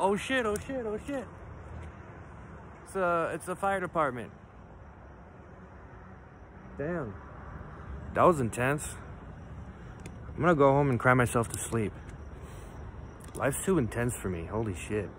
Oh shit, oh shit, oh shit. It's the fire department. Damn. That was intense. I'm gonna go home and cry myself to sleep. Life's too intense for me, holy shit.